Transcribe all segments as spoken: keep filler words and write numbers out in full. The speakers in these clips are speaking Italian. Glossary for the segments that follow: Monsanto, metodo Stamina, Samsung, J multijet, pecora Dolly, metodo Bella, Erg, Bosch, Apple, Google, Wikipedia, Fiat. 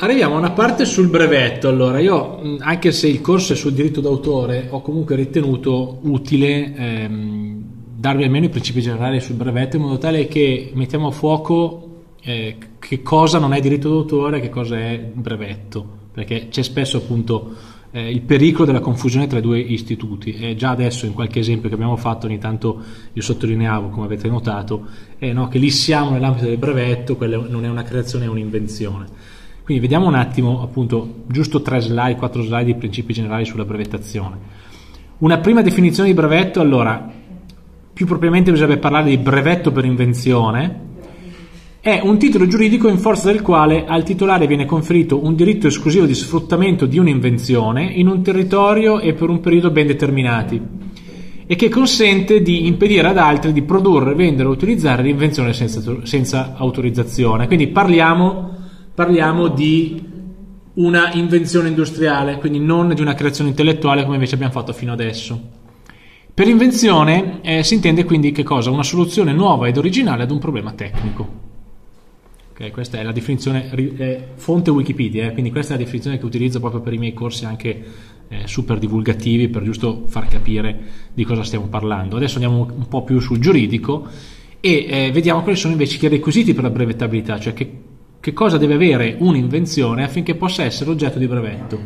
Arriviamo a una parte sul brevetto. Allora, io, anche se il corso è sul diritto d'autore, ho comunque ritenuto utile ehm, darvi almeno i principi generali sul brevetto, in modo tale che mettiamo a fuoco eh, che cosa non è diritto d'autore e che cosa è brevetto, perché c'è spesso appunto eh, il pericolo della confusione tra i due istituti. E già adesso in qualche esempio che abbiamo fatto ogni tanto io sottolineavo, come avete notato, eh, no, che lì siamo nell'ambito del brevetto, quella non è una creazione, è un'invenzione. Quindi vediamo un attimo, appunto, giusto tre slide, quattro slide di principi generali sulla brevettazione. Una prima definizione di brevetto, allora, più propriamente bisognerebbe parlare di brevetto per invenzione, è un titolo giuridico in forza del quale al titolare viene conferito un diritto esclusivo di sfruttamento di un'invenzione in un territorio e per un periodo ben determinati e che consente di impedire ad altri di produrre, vendere o utilizzare l'invenzione senza, senza autorizzazione. Quindi parliamo... Parliamo di una invenzione industriale, quindi non di una creazione intellettuale come invece abbiamo fatto fino adesso. Per invenzione eh, si intende quindi che cosa? Una soluzione nuova ed originale ad un problema tecnico. Okay, questa è la definizione, eh, fonte Wikipedia, eh, quindi questa è la definizione che utilizzo proprio per i miei corsi anche eh, super divulgativi, per giusto far capire di cosa stiamo parlando. Adesso andiamo un po' più sul giuridico e eh, vediamo quali sono invece i requisiti per la brevettabilità, cioè che Che cosa deve avere un'invenzione affinché possa essere oggetto di brevetto?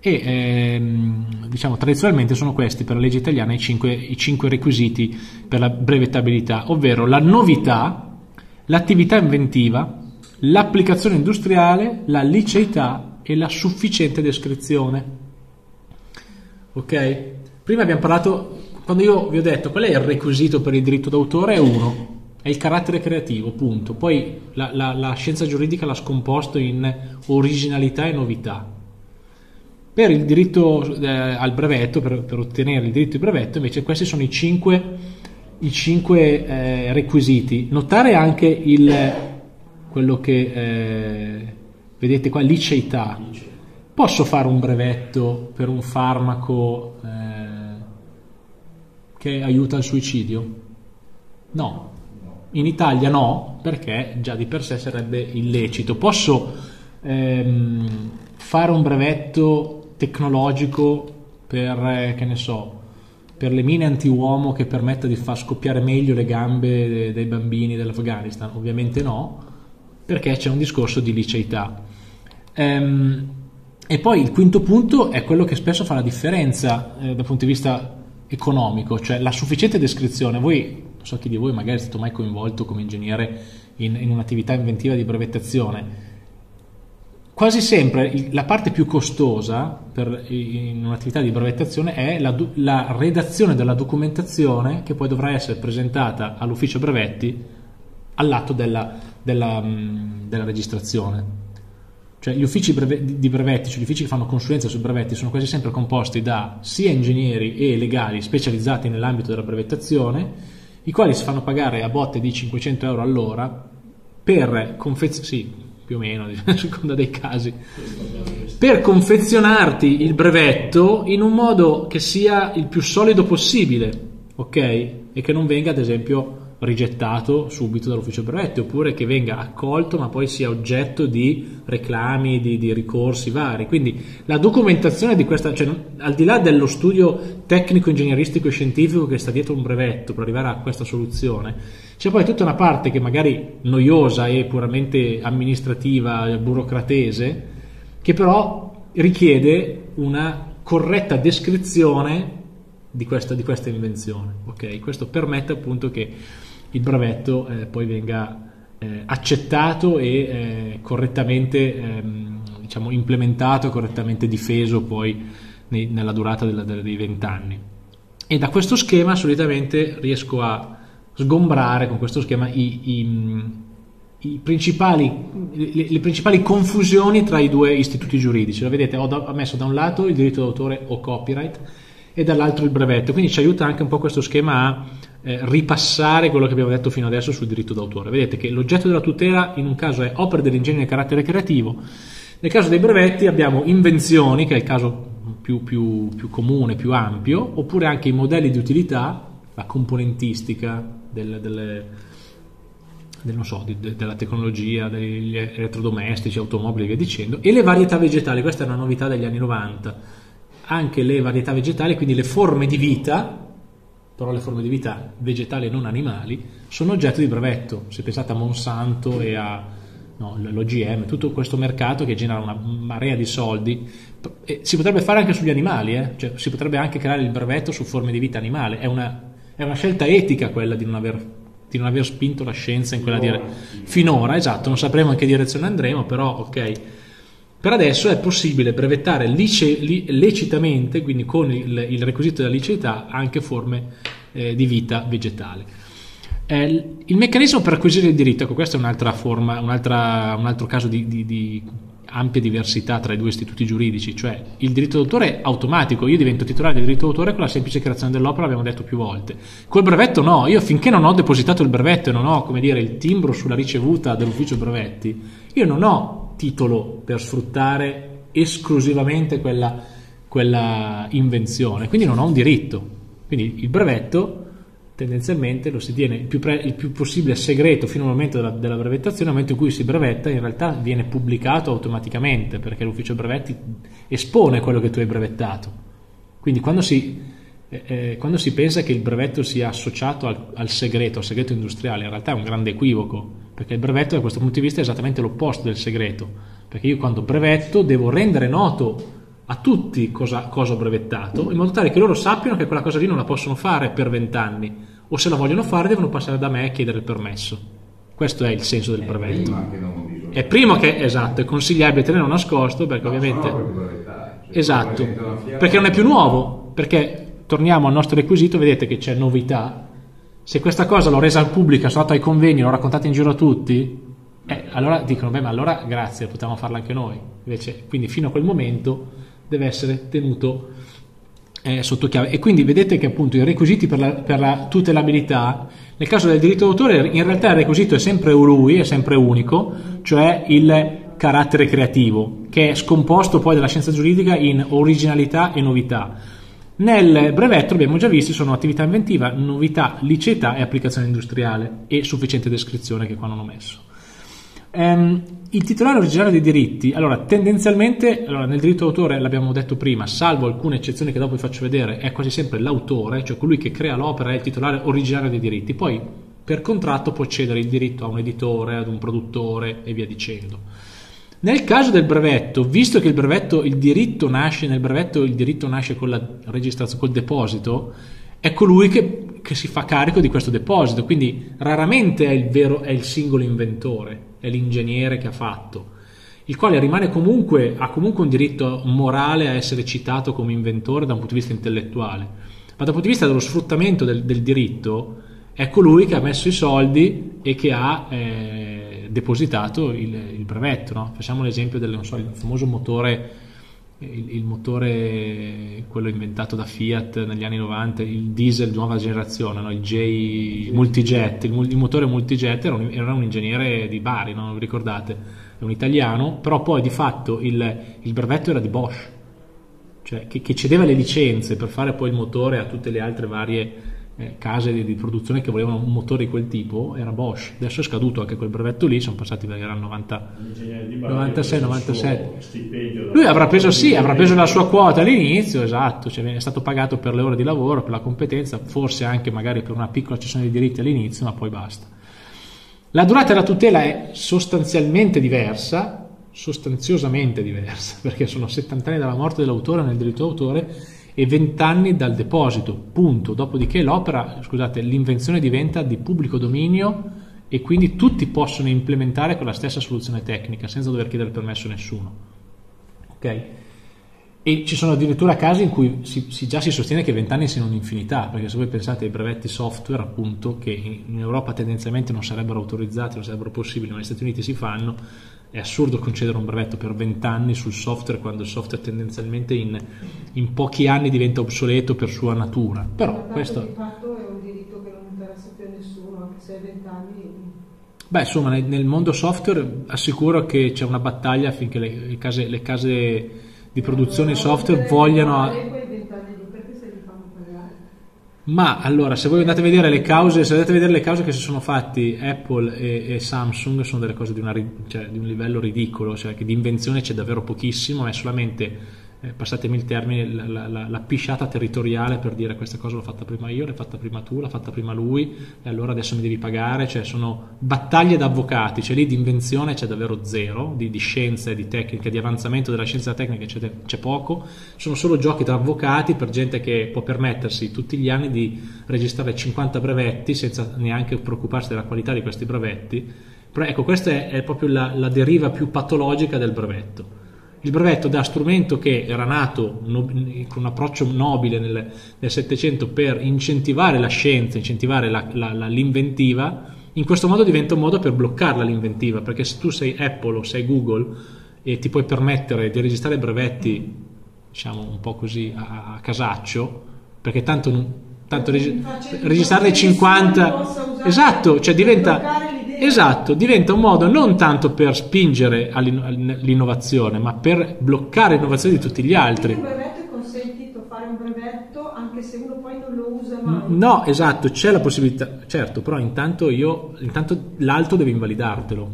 E ehm, diciamo tradizionalmente sono questi per la legge italiana i cinque, i cinque requisiti per la brevettabilità, ovvero la novità, l'attività inventiva, l'applicazione industriale, la liceità e la sufficiente descrizione. Ok? Prima abbiamo parlato, quando io vi ho detto qual è il requisito per il diritto d'autore, è uno. È il carattere creativo, punto. Poi la, la, la scienza giuridica l'ha scomposto in originalità e novità. Per il diritto eh, al brevetto, per, per ottenere il diritto di brevetto, invece questi sono i cinque, i cinque eh, requisiti. Notare anche il, quello che eh, vedete qua, liceità. Posso fare un brevetto per un farmaco eh, che aiuta al suicidio? No. In Italia no, perché già di per sé sarebbe illecito. Posso ehm, fare un brevetto tecnologico per, eh, che ne so, per le mine antiuomo che permetta di far scoppiare meglio le gambe de- dei bambini dell'Afghanistan? Ovviamente no, perché c'è un discorso di liceità. Ehm, e poi il quinto punto è quello che spesso fa la differenza eh, dal punto di vista economico, cioè la sufficiente descrizione. Voi, non so chi di voi magari è stato mai coinvolto come ingegnere in, in un'attività inventiva di brevettazione. Quasi sempre il, la parte più costosa per, in un'attività di brevettazione è la, la redazione della documentazione che poi dovrà essere presentata all'ufficio brevetti all'atto della, della, della registrazione. Cioè gli uffici brevetti, di brevetti, cioè gli uffici che fanno consulenza sui brevetti sono quasi sempre composti da sia ingegneri e legali specializzati nell'ambito della brevettazione, i quali si fanno pagare a botte di cinquecento euro all'ora per confezionarti, sì, più o meno, a seconda dei casi, per confezionarti il brevetto in un modo che sia il più solido possibile, ok? E che non venga, ad esempio, rigettato subito dall'ufficio brevetti, oppure che venga accolto ma poi sia oggetto di reclami, di, di ricorsi vari. Quindi la documentazione di questa, cioè al di là dello studio tecnico, ingegneristico e scientifico che sta dietro un brevetto per arrivare a questa soluzione, c'è poi tutta una parte che magari noiosa e puramente amministrativa, burocratese, che però richiede una corretta descrizione di questa, di questa invenzione, ok? Questo permette appunto che il brevetto eh, poi venga eh, accettato e eh, correttamente ehm, diciamo implementato, correttamente difeso poi nei, nella durata della, della, dei vent'anni. E da questo schema solitamente riesco a sgombrare con questo schema i, i, i principali, le, le principali confusioni tra i due istituti giuridici. Lo vedete, ho, da, ho messo da un lato il diritto d'autore o copyright e dall'altro il brevetto, quindi ci aiuta anche un po' questo schema a eh, ripassare quello che abbiamo detto fino adesso sul diritto d'autore. Vedete che l'oggetto della tutela in un caso è opera dell'ingegno di carattere creativo, nel caso dei brevetti abbiamo invenzioni, che è il caso più, più, più comune, più ampio, oppure anche i modelli di utilità, la componentistica del, delle, del, non so, di, de, della tecnologia, degli elettrodomestici, automobili e via dicendo, e le varietà vegetali. Questa è una novità degli anni novanta, anche le varietà vegetali, quindi le forme di vita, però le forme di vita vegetali e non animali, sono oggetto di brevetto. Se pensate a Monsanto e a no, l'O G M, tutto questo mercato che genera una marea di soldi, e si potrebbe fare anche sugli animali, eh? Cioè, si potrebbe anche creare il brevetto su forme di vita animale. È una, è una scelta etica quella di non aver... di non aver spinto la scienza in quella direzione finora, esatto, non sapremo in che direzione andremo, però ok, per adesso è possibile brevettare lice, li, lecitamente, quindi con il, il requisito della liceità, anche forme eh, di vita vegetale. Eh, il meccanismo per acquisire il diritto, ecco, questa è un'altra forma, un'altra, un altro caso di, di, di ampia diversità tra i due istituti giuridici, cioè il diritto d'autore è automatico, io divento titolare del diritto d'autore con la semplice creazione dell'opera, abbiamo detto più volte. Col brevetto no, io finché non ho depositato il brevetto e non ho, come dire, il timbro sulla ricevuta dell'ufficio brevetti, io non ho titolo per sfruttare esclusivamente quella, quella invenzione, quindi non ho un diritto. Quindi il brevetto tendenzialmente lo si tiene il più, pre, il più possibile segreto fino al momento della, della brevettazione. Nel momento in cui si brevetta, in realtà viene pubblicato automaticamente, perché l'ufficio brevetti espone quello che tu hai brevettato. Quindi quando si, eh, quando si pensa che il brevetto sia associato al, al segreto, al segreto industriale, in realtà è un grande equivoco, perché il brevetto da questo punto di vista è esattamente l'opposto del segreto, perché io quando brevetto devo rendere noto a tutti cosa, cosa ho brevettato, in modo tale che loro sappiano che quella cosa lì non la possono fare per vent'anni, o se la vogliono fare devono passare da me e chiedere il permesso. Questo è il senso del brevetto. È primo che, esatto, è consigliabile tenerlo nascosto, perché no, ovviamente per esatto, perché non è più nuovo, perché torniamo al nostro requisito, vedete che c'è novità. Se questa cosa l'ho resa pubblica, sono andato ai convegni, l'ho raccontata in giro a tutti, eh, allora dicono beh, ma allora grazie, potevamo farla anche noi. Invece, quindi fino a quel momento deve essere tenuto eh, sotto chiave. E quindi vedete che appunto i requisiti per la, per la tutelabilità, nel caso del diritto d'autore in realtà il requisito è sempre lui, è sempre unico, cioè il carattere creativo, che è scomposto poi dalla scienza giuridica in originalità e novità. Nel brevetto abbiamo già visto, sono attività inventiva, novità, liceità e applicazione industriale, e sufficiente descrizione che qua non ho messo. Um, il titolare originario dei diritti, allora tendenzialmente, allora, nel diritto d'autore l'abbiamo detto prima, salvo alcune eccezioni che dopo vi faccio vedere, è quasi sempre l'autore, cioè colui che crea l'opera, è il titolare originario dei diritti. Poi per contratto può cedere il diritto a un editore, ad un produttore e via dicendo. Nel caso del brevetto, visto che il brevetto, il diritto nasce nel brevetto, il diritto nasce con la registrazione, col deposito, è colui che, che si fa carico di questo deposito, quindi raramente è il vero, è il singolo inventore, è l'ingegnere che ha fatto, il quale rimane comunque, ha comunque un diritto morale a essere citato come inventore da un punto di vista intellettuale, ma dal punto di vista dello sfruttamento del, del diritto è colui che ha messo i soldi e che ha eh, depositato il, il brevetto, no? Facciamo l'esempio del, non so, il famoso motore, il, il motore quello inventato da Fiat negli anni novanta, il diesel di nuova generazione, no? Il J multijet, il, il motore multijet era un, era un ingegnere di Bari, no? Non vi ricordate? È un italiano, però poi di fatto il, il brevetto era di Bosch, cioè che, che cedeva le licenze per fare poi il motore a tutte le altre varie eh, case di, di produzione che volevano un motore di quel tipo, era Bosch. Adesso è scaduto anche quel brevetto lì, sono passati, era novantasei novantasette. Lui avrà preso, sì, avrà preso la sua quota all'inizio, esatto, cioè è stato pagato per le ore di lavoro, per la competenza, forse anche magari per una piccola cessione di diritti all'inizio, ma poi basta. La durata della tutela è sostanzialmente diversa, sostanziosamente diversa, perché sono settanta anni dalla morte dell'autore nel diritto d'autore e venti anni dal deposito, punto. Dopodiché l'opera, scusate, l'invenzione diventa di pubblico dominio, e quindi tutti possono implementare con la stessa soluzione tecnica senza dover chiedere permesso a nessuno, ok? E ci sono addirittura casi in cui si, si già si sostiene che vent'anni siano un'infinità, perché se voi pensate ai brevetti software, appunto, che in Europa tendenzialmente non sarebbero autorizzati, non sarebbero possibili, ma negli Stati Uniti si fanno, è assurdo concedere un brevetto per vent'anni sul software, quando il software tendenzialmente in, in pochi anni diventa obsoleto per sua natura. Però questo beh, insomma, nel, nel mondo software assicuro che c'è una battaglia affinché le, le, case, le case di produzione software vogliano, Ma allora, se voi andate a vedere le cause, se andate a vedere le cause che si sono fatti Apple e, e Samsung, sono delle cose di, una, cioè, di un livello ridicolo, cioè che di invenzione c'è davvero pochissimo, è solamente, eh, passatemi il termine, la, la, la, la pisciata territoriale per dire questa cosa l'ho fatta prima io, l'hai fatta prima tu, l'ha fatta prima lui, e allora adesso mi devi pagare, cioè sono battaglie da avvocati, cioè lì di invenzione c'è davvero zero, di, di scienza e di tecnica, di avanzamento della scienza e della tecnica c'è, c'è poco, sono solo giochi tra avvocati per gente che può permettersi tutti gli anni di di registrare cinquanta brevetti senza neanche preoccuparsi della qualità di questi brevetti. Però ecco, questa è, è proprio la, la deriva più patologica del brevetto. Il brevetto, da strumento che era nato no, con un approccio nobile nel, nel Settecento per incentivare la scienza, incentivare la, la, la, l'inventiva, in questo modo diventa un modo per bloccarla l'inventiva, perché se tu sei Apple o sei Google e ti puoi permettere di registrare brevetti, diciamo un po' così a, a casaccio, perché tanto non... tanto reg- registrarne cinquanta, esatto, cioè diventa, esatto, diventa un modo non tanto per spingere all'innovazione, ma per bloccare l'innovazione di tutti gli altri. Il brevetto è consentito fare un brevetto anche se uno poi non lo usa mai. No, esatto, c'è la possibilità, certo, però intanto io intanto l'altro deve invalidartelo.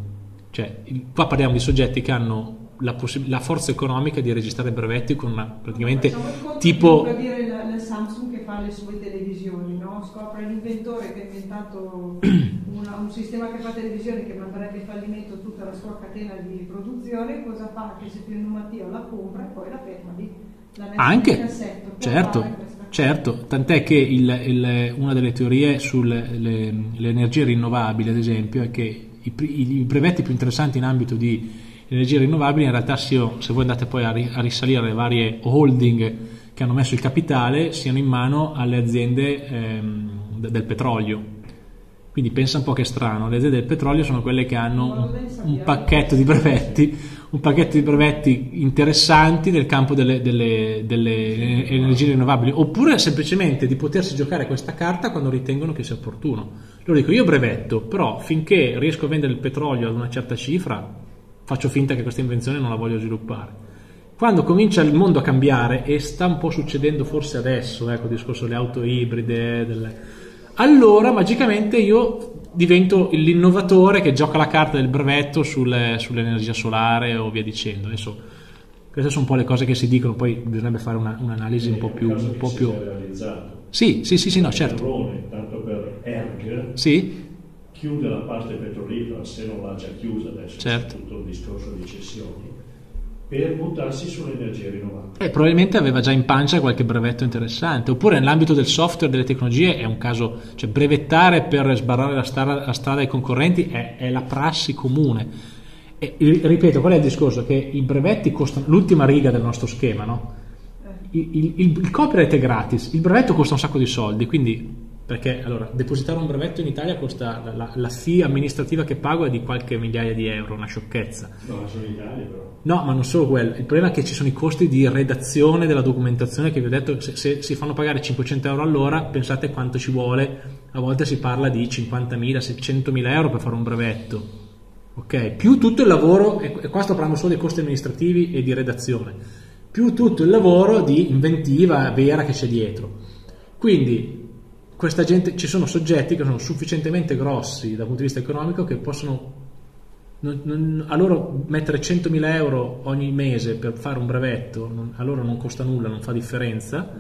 Cioè, qua parliamo di soggetti che hanno la, possi- la forza economica di registrare brevetti con una, praticamente facciamo tipo dire la, la Samsung che fa le sue televisioni, no? Scopre l'inventore che ha inventato una, un sistema che fa televisioni che manderebbe in fallimento tutta la sua catena di produzione. Cosa fa? Che se più un mattino la compra e poi la ferma lì, la mette anche in cassetto. Certo, certo, tant'è che il, il, una delle teorie sull'energia rinnovabile, ad esempio, è che i, i, i brevetti più interessanti in ambito di energie rinnovabili in realtà, se voi andate poi a risalire alle varie holding che hanno messo il capitale, siano in mano alle aziende ehm, del petrolio. Quindi pensa un po' che è strano, le aziende del petrolio sono quelle che hanno un, un pacchetto di brevetti un pacchetto di brevetti interessanti nel campo delle, delle, delle energie rinnovabili, oppure semplicemente di potersi giocare questa carta quando ritengono che sia opportuno. Loro dico io brevetto, però finché riesco a vendere il petrolio ad una certa cifra faccio finta che questa invenzione non la voglio sviluppare. Quando comincia il mondo a cambiare, e sta un po' succedendo forse adesso, ecco il discorso delle auto ibride, delle... allora magicamente io divento l'innovatore che gioca la carta del brevetto sulle, sull'energia solare o via dicendo. Adesso queste sono un po' le cose che si dicono, poi bisognerebbe fare una, un'analisi un po' più... Un po' più... Sì, sì, sì, sì, no, certo. Tanto per Erg. Sì. Chiude la parte petrolifera, se non l'ha già chiusa adesso, certo. C'è tutto un discorso di cessioni, per buttarsi sull'energia rinnovabile. Eh, probabilmente aveva già in pancia qualche brevetto interessante, oppure nell'ambito del software, delle tecnologie è un caso, cioè brevettare per sbarrare la strada, la strada ai concorrenti è, è la prassi comune. E, ripeto, qual è il discorso? Che i brevetti costano, l'ultima riga del nostro schema, no? Il, il, il, il copyright è gratis, il brevetto costa un sacco di soldi, quindi... Perché allora depositare un brevetto in Italia costa la, la, la fee amministrativa che pago è di qualche migliaia di euro, una sciocchezza. No, ma sono in Italia però. No, ma non solo quello. Il problema è che ci sono i costi di redazione della documentazione che vi ho detto, se, se si fanno pagare cinquecento euro all'ora, pensate quanto ci vuole. A volte si parla di cinquantamila, seicentomila euro per fare un brevetto. Ok? Più tutto il lavoro, e qua sto parlando solo dei costi amministrativi e di redazione, più tutto il lavoro di inventiva vera che c'è dietro. Quindi questa gente, ci sono soggetti che sono sufficientemente grossi dal punto di vista economico che possono non, non, a loro mettere centomila euro ogni mese per fare un brevetto, non, a loro non costa nulla, non fa differenza,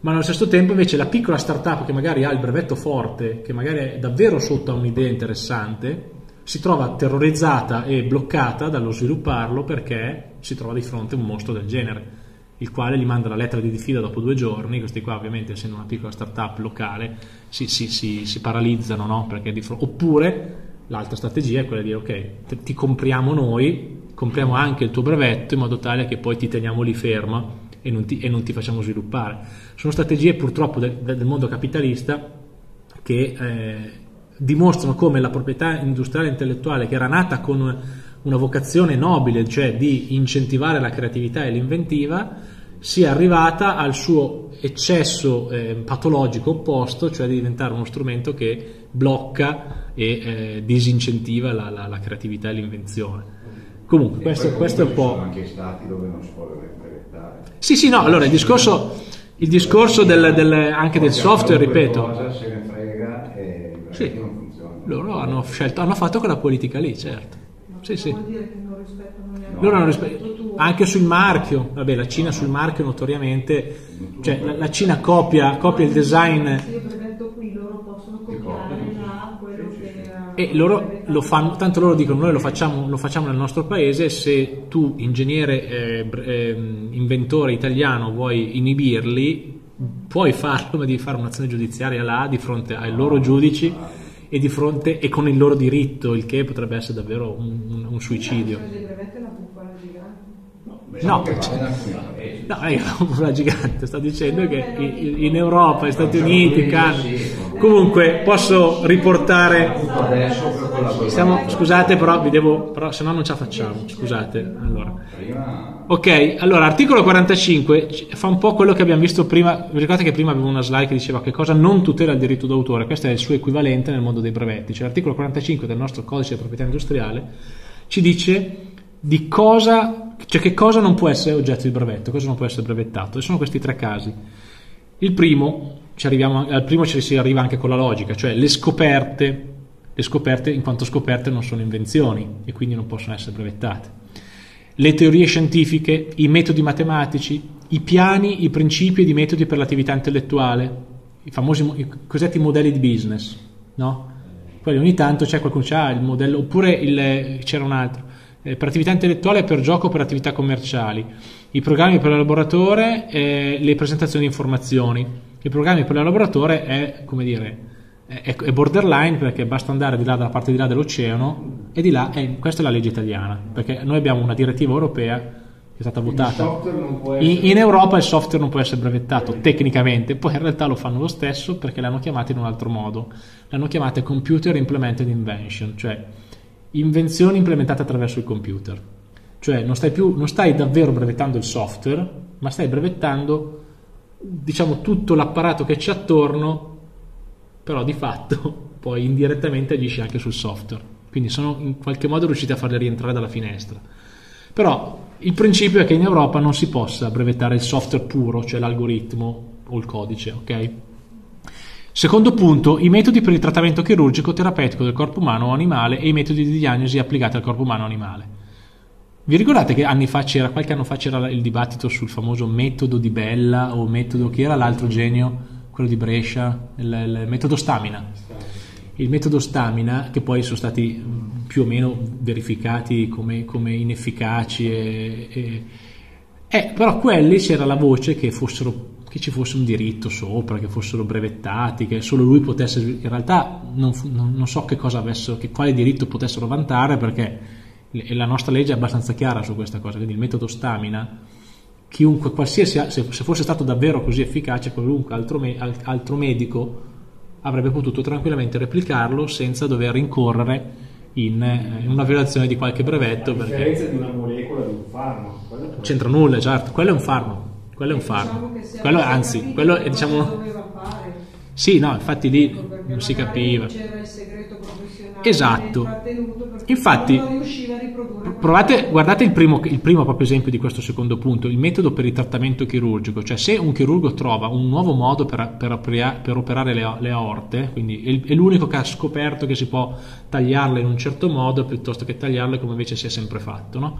ma allo stesso tempo invece la piccola startup che magari ha il brevetto forte, che magari è davvero sotto a un'idea interessante, si trova terrorizzata e bloccata dallo svilupparlo perché si trova di fronte a un mostro del genere, il quale gli manda la lettera di diffida dopo due giorni. Questi qua ovviamente, essendo una piccola startup locale, si, si, si, si paralizzano, no? Perché di fronte... Oppure l'altra strategia è quella di dire ok, te, ti compriamo noi, compriamo anche il tuo brevetto in modo tale che poi ti teniamo lì ferma e non ti, e non ti facciamo sviluppare. Sono strategie purtroppo del, del mondo capitalista che eh, dimostrano come la proprietà industriale intellettuale, che era nata con una vocazione nobile, cioè di incentivare la creatività e l'inventiva, sia arrivata al suo eccesso eh, patologico opposto, cioè di diventare uno strumento che blocca e eh, disincentiva la, la, la creatività e l'invenzione. Comunque, e questo, comunque questo è un po'... Ci sono anche stati dove non si può brevettare. Sì, sì, no, allora il discorso... il discorso del, del, anche del software, ripeto. Cosa se ne frega e sì, non funziona. Loro hanno scelto, hanno fatto quella politica lì, certo. No, sì, sì. Vuol dire che non rispettano le no, loro non rispettano. Anche sul marchio, vabbè, la Cina sul marchio notoriamente, cioè la, la Cina copia, copia il design. E loro lo fanno, tanto loro dicono noi lo facciamo, lo facciamo nel nostro paese, se tu ingegnere eh, eh, inventore italiano vuoi inibirli puoi farlo, ma devi fare un'azione giudiziaria là di fronte ai loro giudici e di fronte e con il loro diritto, il che potrebbe essere davvero un, un suicidio. No, no, è una gigante, sto dicendo che in Europa, negli Stati Uniti, Canada. Comunque posso riportare. Siamo, scusate, però vi devo. Però se no non ce la facciamo. Scusate. Allora. Ok, allora, articolo quarantacinque fa un po' quello che abbiamo visto prima. Vi ricordate che prima avevo una slide che diceva che cosa non tutela il diritto d'autore? Questo è il suo equivalente nel mondo dei brevetti. Cioè l'articolo quarantacinque del nostro codice di proprietà industriale ci dice di cosa. Cioè che cosa non può essere oggetto di brevetto, cosa non può essere brevettato. E sono questi tre casi. Il primo, ci arriviamo, al primo ci si arriva anche con la logica, cioè le scoperte, le scoperte in quanto scoperte non sono invenzioni e quindi non possono essere brevettate. Le teorie scientifiche, i metodi matematici, i piani, i principi ed i metodi per l'attività intellettuale, i famosi i cosiddetti modelli di business, no? Poi ogni tanto c'è qualcuno che ha il modello, oppure il, c'era un altro. Per attività intellettuale, per gioco, per attività commerciali, i programmi per il laboratorio, eh, le presentazioni di informazioni. I programmi per il laboratorio è, come dire, è, è borderline, perché basta andare di là dalla parte di là dell'oceano e di là, eh, questa è la legge italiana, perché noi abbiamo una direttiva europea che è stata votata. In, in Europa il software non può essere brevettato tecnicamente, poi in realtà lo fanno lo stesso perché l'hanno chiamata in un altro modo, l'hanno chiamata Computer Implemented Invention, cioè invenzioni implementate attraverso il computer. Cioè non stai più, non stai davvero brevettando il software, ma stai brevettando, diciamo, tutto l'apparato che c'è attorno, però di fatto poi indirettamente agisci anche sul software. Quindi sono in qualche modo riusciti a farle rientrare dalla finestra. Però il principio è che in Europa non si possa brevettare il software puro, cioè l'algoritmo o il codice, ok? Secondo punto, i metodi per il trattamento chirurgico terapeutico del corpo umano o animale e i metodi di diagnosi applicati al corpo umano o animale. Vi ricordate che anni fa c'era, qualche anno fa c'era il dibattito sul famoso metodo di Bella o metodo, chi era l'altro genio, quello di Brescia, il, il metodo Stamina. Il metodo Stamina, che poi sono stati più o meno verificati come, come inefficaci. E, e, eh, però quelli c'era la voce che fossero... che ci fosse un diritto sopra, che fossero brevettati, che solo lui potesse... In realtà non, non, non so che cosa avessero, che quale diritto potessero vantare, perché la nostra legge è abbastanza chiara su questa cosa. Quindi il metodo Stamina, chiunque, qualsiasi, se, se fosse stato davvero così efficace, qualunque altro, me, altro medico avrebbe potuto tranquillamente replicarlo senza dover rincorrere in, in una violazione di qualche brevetto. La differenza perché... di una molecola di un farmaco. Non c'entra nulla, certo. Quello è un farmaco. Quello è un farmaco, diciamo quello, anzi, quello è diciamo. Sì, no, infatti lì ecco, non si capiva. C'era il segreto professionale. Esatto. Infatti, non provate, guardate il primo, il primo proprio esempio di questo secondo punto, il metodo per il trattamento chirurgico. Cioè, se un chirurgo trova un nuovo modo per, per, per operare le, le aorte, quindi è l'unico che ha scoperto che si può tagliarle in un certo modo piuttosto che tagliarle come invece si è sempre fatto, no?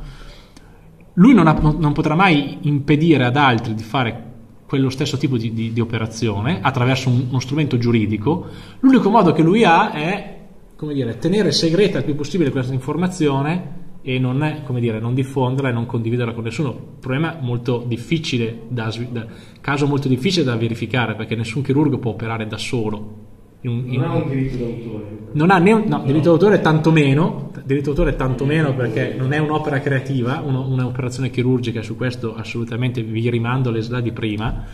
Lui non, ha, non potrà mai impedire ad altri di fare quello stesso tipo di, di, di operazione attraverso un, uno strumento giuridico. L'unico modo che lui ha è, come dire, tenere segreta il più possibile questa informazione e non, come dire, non diffonderla e non condividerla con nessuno. Problema molto difficile, da, da, caso molto difficile da verificare, perché nessun chirurgo può operare da solo. In, in, non ha un diritto d'autore. Non ha né un no, no. diritto d'autore, tantomeno, diritto d'autore tantomeno perché non è un'opera creativa, un'operazione chirurgica, su questo assolutamente vi rimando le slide di prima.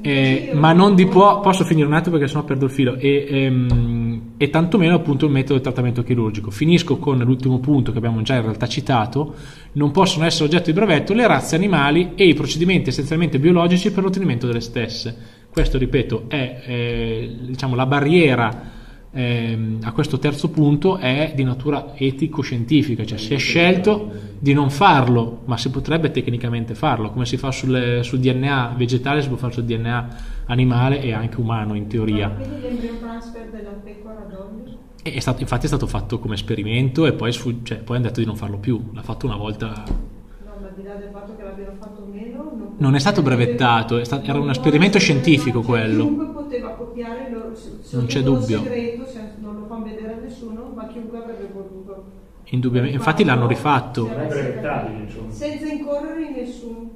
Eh, ma non di può, posso finire un attimo perché sennò perdo il filo, e, ehm, e tantomeno appunto il metodo di trattamento chirurgico. Finisco con l'ultimo punto che abbiamo già in realtà citato: non possono essere oggetto di brevetto le razze animali e i procedimenti essenzialmente biologici per l'ottenimento delle stesse. Questo, ripeto, è eh, diciamo, la barriera ehm, a questo terzo punto è di natura etico-scientifica, cioè si è scelto di non farlo, ma si potrebbe tecnicamente farlo, come si fa sul, sul D N A vegetale, si può fare sul D N A animale e anche umano in teoria. Ma quindi l'embryo transfer della pecora Dolly? È stato, infatti è stato fatto come esperimento e poi, cioè, poi hanno detto di non farlo più, l'ha fatto una volta. No, ma al di là del fatto che l'abbiano fatto meno, non, non è stato brevettato, è stato, era un esperimento scientifico quello. Chiunque poteva copiare, lo, non c'è dubbio. Segreto, non lo fanno vedere a nessuno, ma chiunque avrebbe potuto. Indubbiamente, infatti l'hanno rifatto. Non è brevettabile, insomma. Senza incorrere in nessuno.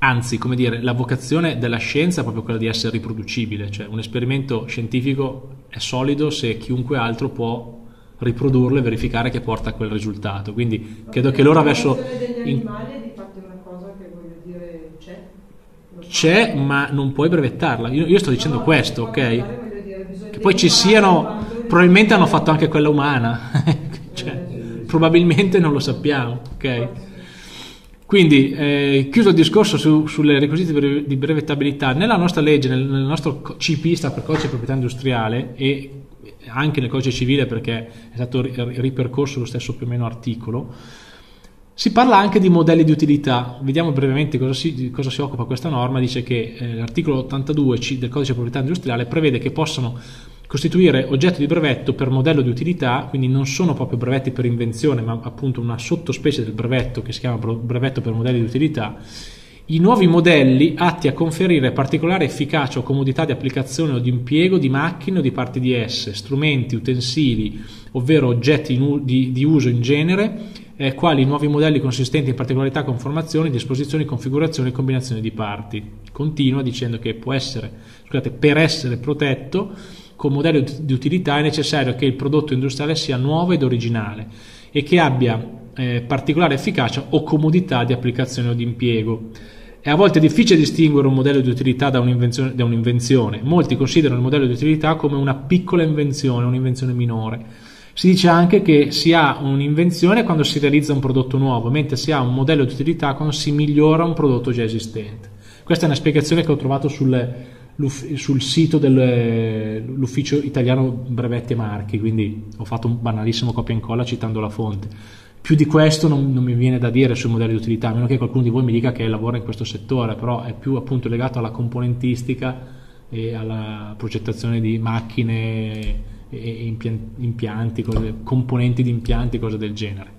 Anzi, come dire, la vocazione della scienza è proprio quella di essere riproducibile, cioè un esperimento scientifico è solido se chiunque altro può riprodurlo e verificare che porta a quel risultato, quindi ma credo che loro avessero... La vocazione degli animali è di fatto una cosa che, voglio dire, c'è? C'è, ma non puoi brevettarla, io, io sto dicendo no, questo, ok? Parlare, dire, che poi ci siano, probabilmente hanno fatto anche quella umana, cioè, probabilmente non lo sappiamo, ok? Quindi, eh, chiuso il discorso su, sulle requisiti di brevettabilità, nella nostra legge, nel, nel nostro C P, sta per codice di proprietà industriale, e anche nel codice civile perché è stato ripercorso lo stesso più o meno articolo, si parla anche di modelli di utilità. Vediamo brevemente cosa si, di cosa si occupa questa norma. Dice che eh, l'articolo ottantadue C del codice di proprietà industriale prevede che possono costituire oggetto di brevetto per modello di utilità, quindi non sono proprio brevetti per invenzione, ma appunto una sottospecie del brevetto che si chiama brevetto per modelli di utilità, i nuovi modelli atti a conferire particolare efficacia o comodità di applicazione o di impiego di macchine o di parti di esse, strumenti, utensili, ovvero oggetti di, di uso in genere, eh, quali nuovi modelli consistenti in particolarità, conformazioni, disposizioni, configurazioni e combinazioni di parti. Continua dicendo che può essere, scusate, per essere protetto con modello di utilità è necessario che il prodotto industriale sia nuovo ed originale e che abbia eh, particolare efficacia o comodità di applicazione o di impiego. È a volte difficile distinguere un modello di utilità da un'invenzione, da un'invenzione. Molti considerano il modello di utilità come una piccola invenzione, un'invenzione minore. Si dice anche che si ha un'invenzione quando si realizza un prodotto nuovo, mentre si ha un modello di utilità quando si migliora un prodotto già esistente. Questa è una spiegazione che ho trovato sulle... sul sito dell'ufficio italiano brevetti e marchi, quindi ho fatto un banalissimo copia e incolla citando la fonte. Più di questo non, non mi viene da dire sui modelli di utilità, a meno che qualcuno di voi mi dica che lavora in questo settore, però è più appunto legato alla componentistica e alla progettazione di macchine e impianti, cose, componenti di impianti, cose del genere.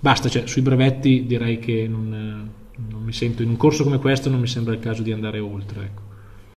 Basta, cioè sui brevetti direi che non, non mi sento, in un corso come questo non mi sembra il caso di andare oltre, ecco.